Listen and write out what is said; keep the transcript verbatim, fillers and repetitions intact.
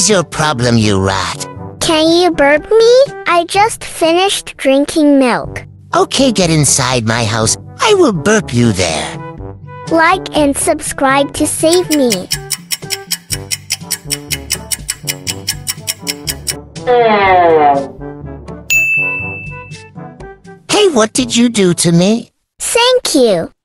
is your problem, you rat? Can you burp me? I just finished drinking milk. Okay, get inside my house. I will burp you there. Like and subscribe to save me. Hey, what did you do to me? Thank you.